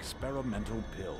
Experimental pill.